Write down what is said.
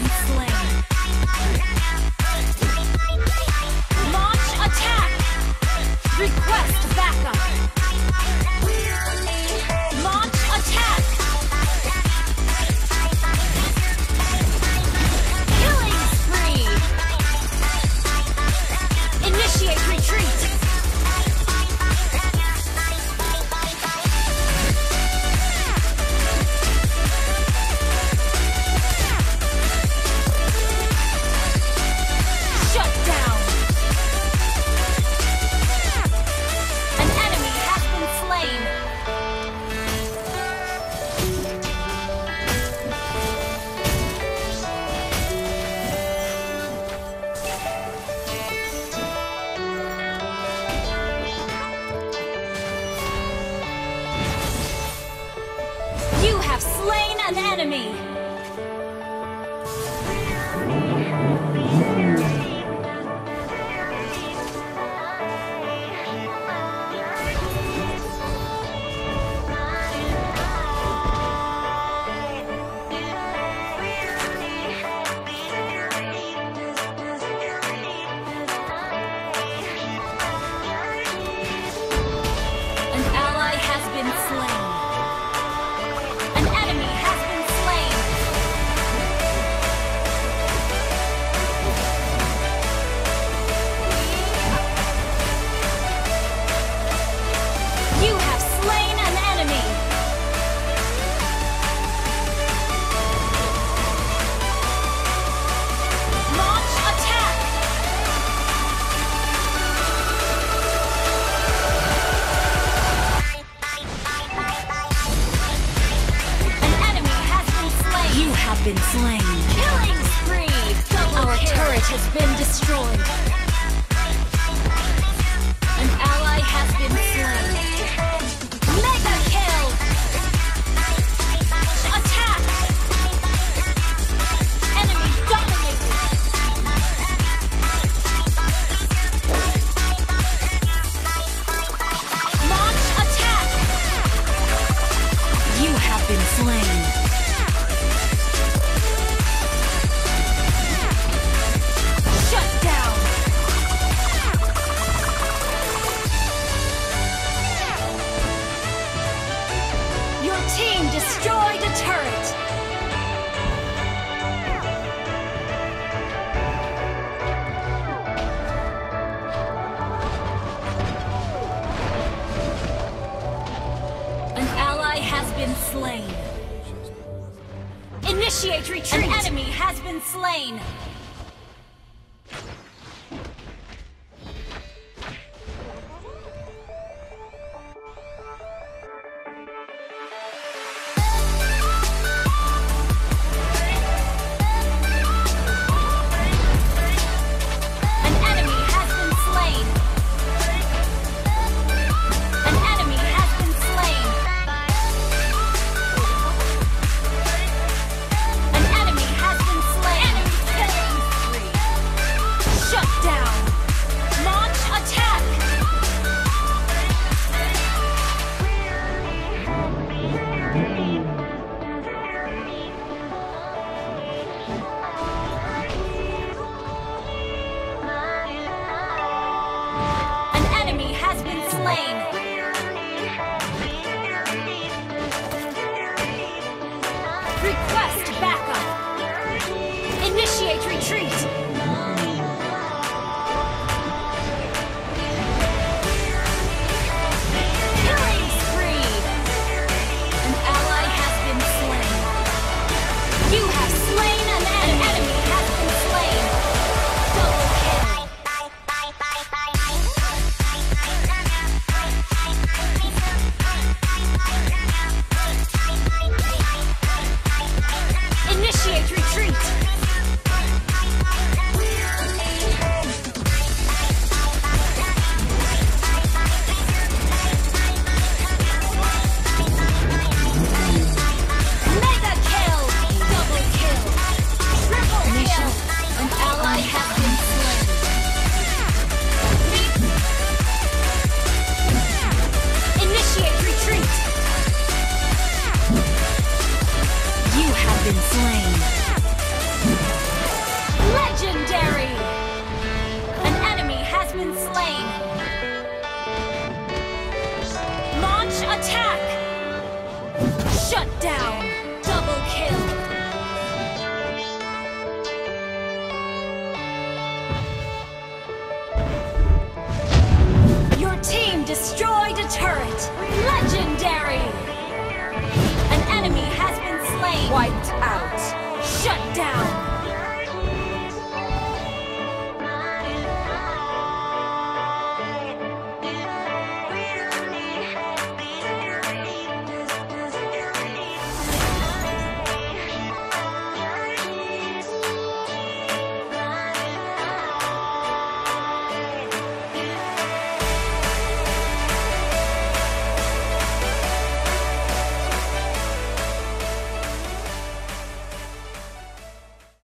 been slain. Launch attack! Request backup! Launch attack! Killing spree! Initiate retreat! Slain an enemy! An ally has been slain. Been slain. Killing spree! Our turret has been destroyed. An ally has been slain. Mega kill! Attack! Enemy dominated! Launch attack! You have been slain. Team destroyed a turret! An ally has been slain. Initiate retreat! An enemy has been slain! Request backup! Initiate retreat! Killing spree! An ally has been slain. You have slain an enemy! An enemy has been slain! Double kill! Initiate retreat! destroyed a turret. Legendary! An enemy has been slain. Wiped out. Shut down.